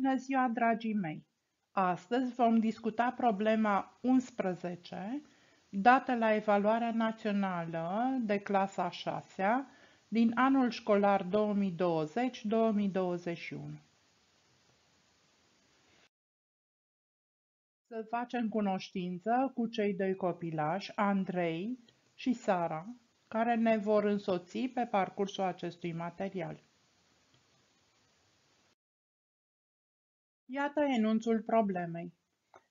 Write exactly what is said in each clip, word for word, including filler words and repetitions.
Bună ziua, dragii mei! Astăzi vom discuta problema unsprezece, dată la evaluarea națională de clasa a șasea din anul școlar două mii douăzeci două mii douăzeci și unu. Să facem cunoștință cu cei doi copilași, Andrei și Sara, care ne vor însoți pe parcursul acestui material. Iată enunțul problemei.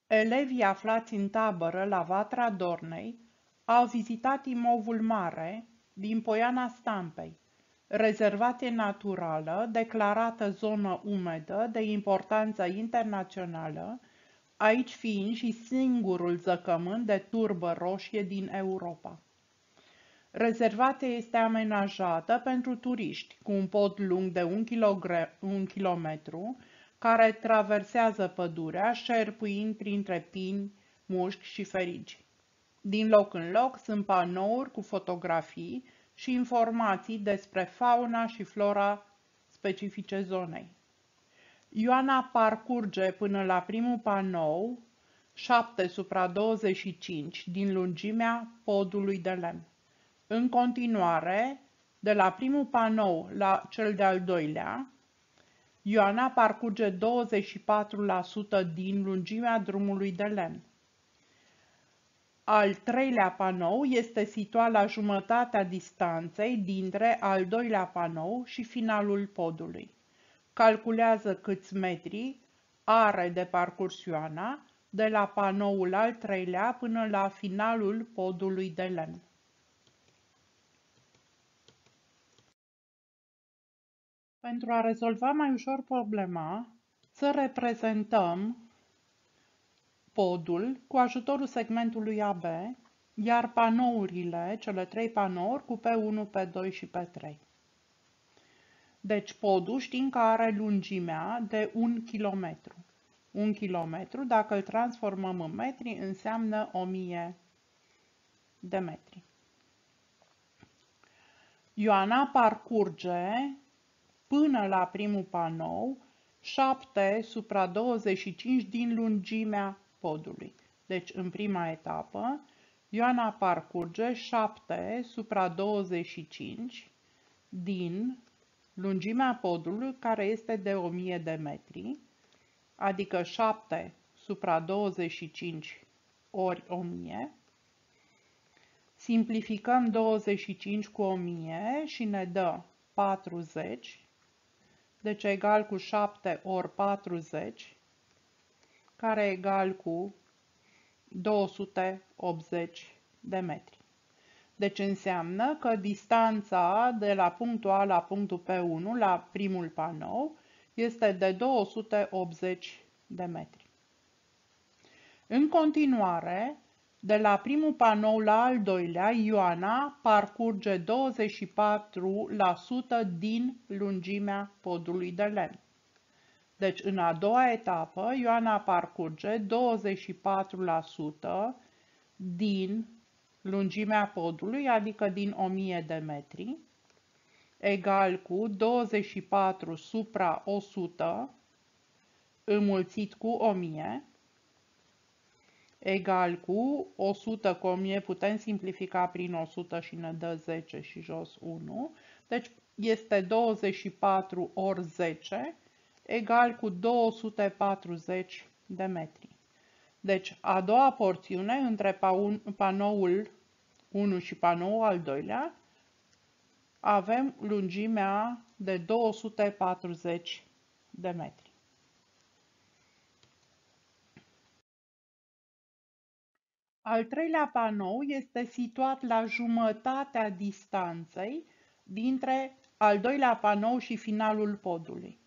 Elevii aflați în tabără la Vatra Dornei au vizitat imovul mare din Poiana Stampei, rezervație naturală declarată zonă umedă de importanță internațională, aici fiind și singurul zăcământ de turbă roșie din Europa. Rezervația este amenajată pentru turiști, cu un pod lung de un kilometru, care traversează pădurea, șerpuind printre pini, mușchi și ferigi. Din loc în loc sunt panouri cu fotografii și informații despre fauna și flora specifice zonei. Ioana parcurge până la primul panou, șapte supra douăzeci și cinci, din lungimea podului de lemn. În continuare, de la primul panou la cel de-al doilea, Ioana parcurge douăzeci și patru la sută din lungimea drumului de lemn. Al treilea panou este situat la jumătatea distanței dintre al doilea panou și finalul podului. Calculează câți metri are de parcurs Ioana de la panoul al treilea până la finalul podului de lemn. Pentru a rezolva mai ușor problema, să reprezentăm podul cu ajutorul segmentului A B, iar panourile, cele trei panouri, cu P unu, P doi și P trei. Deci podul știm că are lungimea de un kilometru. un kilometru, dacă îl transformăm în metri, înseamnă o mie de metri. Ioana parcurge până la primul panou, șapte supra douăzeci și cinci din lungimea podului. Deci, în prima etapă, Ioana parcurge șapte supra douăzeci și cinci din lungimea podului, care este de o mie de metri, adică șapte supra douăzeci și cinci ori o mie. Simplificăm douăzeci și cinci cu o mie și ne dă patruzeci. Deci egal cu șapte ori patruzeci, care e egal cu două sute optzeci de metri. Deci înseamnă că distanța de la punctul A la punctul P unu, la primul panou, este de două sute optzeci de metri. În continuare, de la primul panou la al doilea, Ioana parcurge douăzeci și patru la sută din lungimea podului de lemn. Deci, în a doua etapă, Ioana parcurge douăzeci și patru la sută din lungimea podului, adică din o mie de metri, egal cu douăzeci și patru supra o sută înmulțit cu o mie, egal cu o sută cu o mie, putem simplifica prin o sută și ne dă zece și jos unu. Deci este douăzeci și patru ori zece egal cu două sute patruzeci de metri. Deci a doua porțiune între panoul unu și panoul al doilea avem lungimea de două sute patruzeci de metri. Al treilea panou este situat la jumătatea distanței dintre al doilea panou și finalul podului.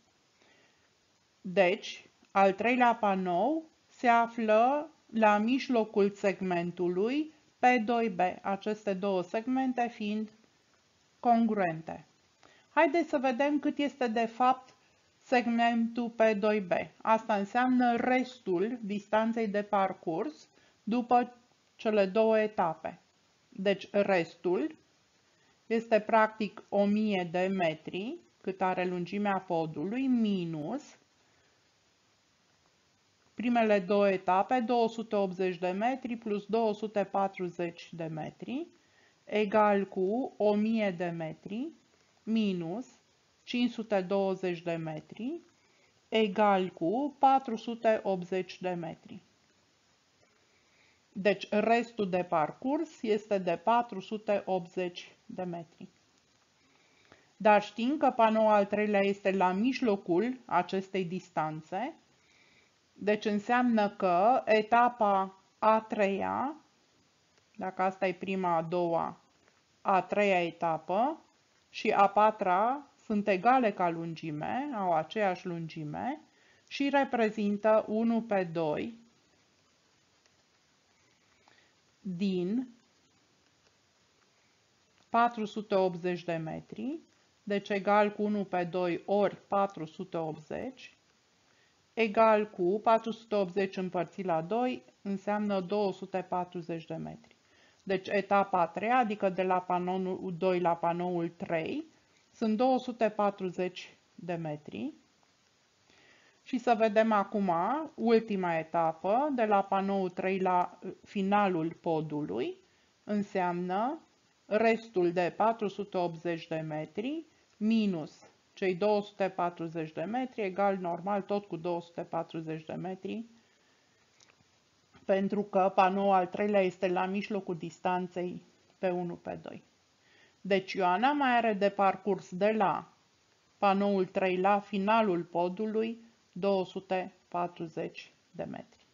Deci, al treilea panou se află la mijlocul segmentului P doi B, aceste două segmente fiind congruente. Haideți să vedem cât este de fapt segmentul P doi B. Asta înseamnă restul distanței de parcurs după cele două etape. Deci restul este practic o mie de metri, cât are lungimea podului, minus primele două etape, două sute optzeci de metri plus două sute patruzeci de metri, egal cu o mie de metri minus cinci sute douăzeci de metri, egal cu patru sute optzeci de metri. Deci restul de parcurs este de patru sute optzeci de metri. Dar știm că panoul al treilea este la mijlocul acestei distanțe, deci înseamnă că etapa a treia, dacă asta e prima, a doua, a treia etapă și a patra sunt egale ca lungime, au aceeași lungime și reprezintă unu pe doi din patru sute optzeci de metri, deci egal cu unu pe doi ori patru sute optzeci, egal cu patru sute optzeci împărțit la doi, înseamnă două sute patruzeci de metri. Deci etapa a treia, adică de la panoul doi la panoul trei, sunt două sute patruzeci de metri. Și să vedem acum ultima etapă, de la panoul trei la finalul podului, înseamnă restul de patru sute optzeci de metri minus cei două sute patruzeci de metri, egal normal tot cu două sute patruzeci de metri, pentru că panoul al treilea este la mijlocul distanței pe unu pe doi. Deci Ioana mai are de parcurs de la panoul trei la finalul podului două sute patruzeci de metri.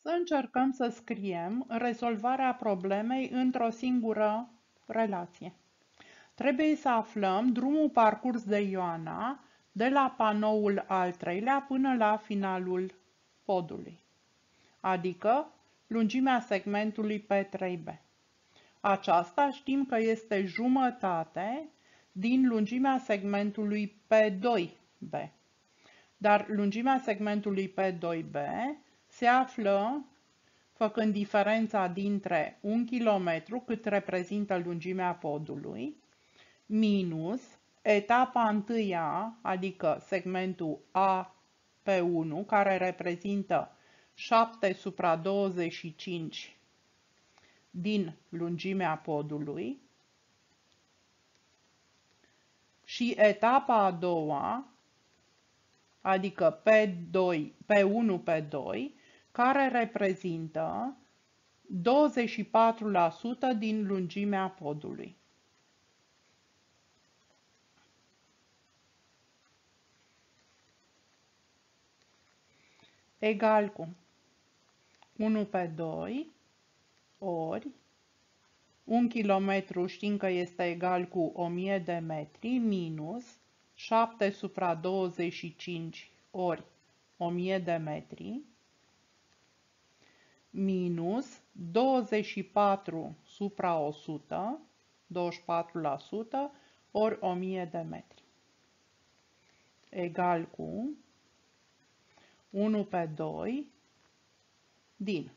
Să încercăm să scriem rezolvarea problemei într-o singură relație. Trebuie să aflăm drumul parcurs de Ioana de la panoul al treilea până la finalul podului, adică lungimea segmentului pe trei B. Aceasta știm că este jumătate din lungimea segmentului pe doi B, dar lungimea segmentului pe doi B se află făcând diferența dintre un kilometru, cât reprezintă lungimea podului, minus etapa întâia, adică segmentul A pe unu, care reprezintă șapte supra douăzeci și cinci din lungimea podului, și etapa a doua, adică pe, doi, pe unu pe doi, care reprezintă douăzeci și patru la sută din lungimea podului. Egal cu unu pe doi ori un kilometru, știm că este egal cu o mie de metri, minus șapte supra douăzeci și cinci ori o mie de metri, minus douăzeci și patru supra o sută, douăzeci și patru la sută, ori o mie de metri, egal cu unu pe doi din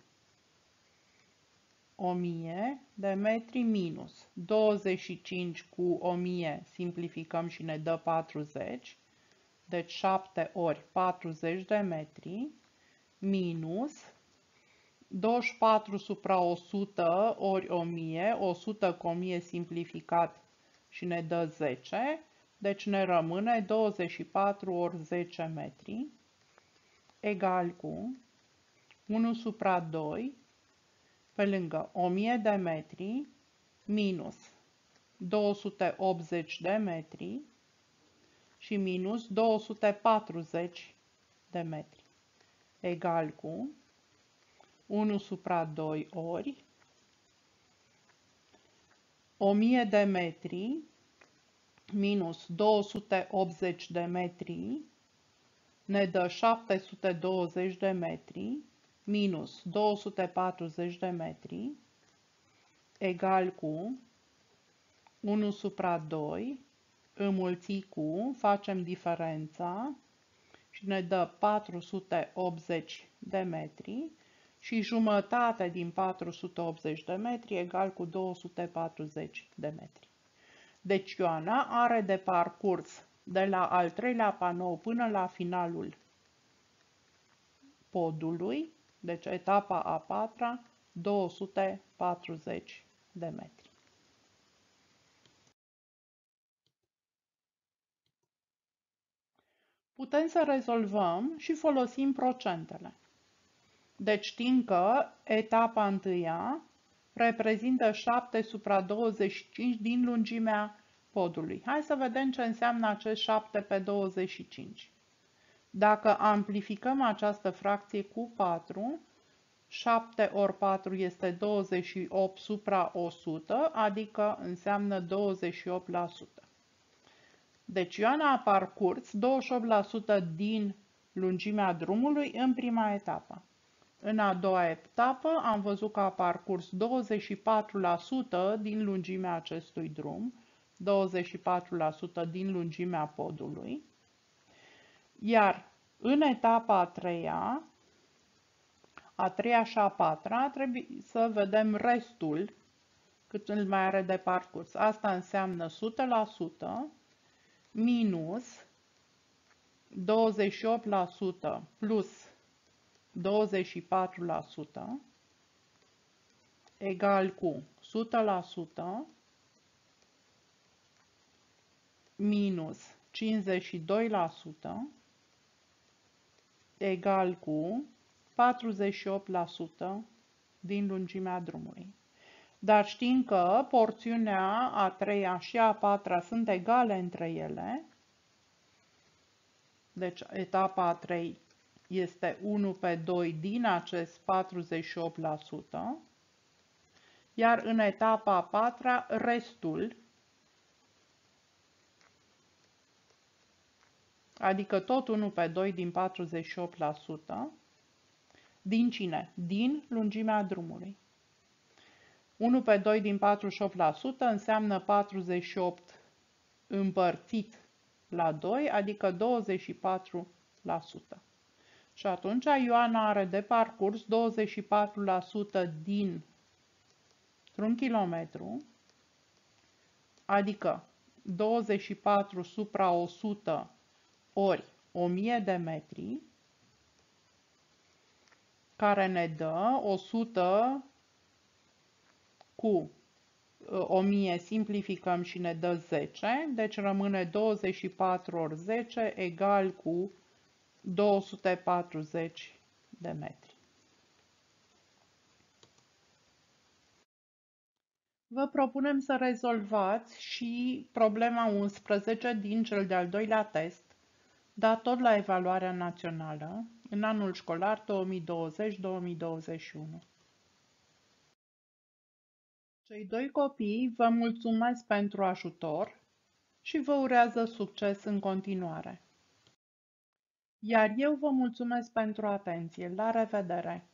o mie de metri minus douăzeci și cinci cu o mie, simplificăm și ne dă patruzeci, deci șapte ori patruzeci de metri, minus douăzeci și patru supra o sută ori o mie, o sută cu o mie simplificat și ne dă zece, deci ne rămâne douăzeci și patru ori zece metri, egal cu unu supra doi, pe lângă o mie de metri, minus două sute optzeci de metri și minus două sute patruzeci de metri, egal cu unu supra doi ori o mie de metri minus două sute optzeci de metri, ne dă șapte sute douăzeci de metri minus două sute patruzeci de metri, egal cu unu supra doi, înmulțit cu, facem diferența și ne dă patru sute optzeci de metri și jumătate din patru sute optzeci de metri egal cu două sute patruzeci de metri. Deci Ioana are de parcurs de la al treilea panou până la finalul podului, deci etapa a patra, două sute patruzeci de metri. Putem să rezolvăm și folosim procentele. Deci știm că etapa întâia reprezintă șapte supra douăzeci și cinci din lungimea podului. Hai să vedem ce înseamnă acest șapte pe douăzeci și cinci. Dacă amplificăm această fracție cu patru, șapte ori patru este douăzeci și opt supra o sută, adică înseamnă douăzeci și opt la sută. Deci Ioana a parcurs douăzeci și opt la sută din lungimea drumului în prima etapă. În a doua etapă am văzut că a parcurs douăzeci și patru la sută din lungimea acestui drum, douăzeci și patru la sută din lungimea podului. Iar în etapa a treia, a treia și a patra, trebuie să vedem restul cât îl mai are de parcurs. Asta înseamnă o sută la sută. Minus douăzeci și opt la sută plus douăzeci și patru la sută egal cu o sută la sută minus cincizeci și doi la sută egal cu patruzeci și opt la sută din lungimea drumului. Dar știm că porțiunea a treia și a patra sunt egale între ele. Deci etapa a trei este unu pe doi din acest patruzeci și opt la sută. Iar în etapa a patra, restul, adică tot unu pe doi din patruzeci și opt la sută, din cine? Din lungimea drumului. unu pe doi din patruzeci și opt la sută înseamnă patruzeci și opt împărțit la doi, adică douăzeci și patru la sută. Și atunci Ioana are de parcurs douăzeci și patru la sută din un kilometru, adică douăzeci și patru supra o sută ori o mie de metri, care ne dă o sută cu o mie simplificăm și ne dă zece, deci rămâne douăzeci și patru ori zece egal cu două sute patruzeci de metri. Vă propunem să rezolvați și problema unsprezece din cel de-al doilea test, dat tot la evaluarea națională, în anul școlar două mii douăzeci două mii douăzeci și unu. Cei doi copii vă mulțumesc pentru ajutor și vă urează succes în continuare. Iar eu vă mulțumesc pentru atenție. La revedere!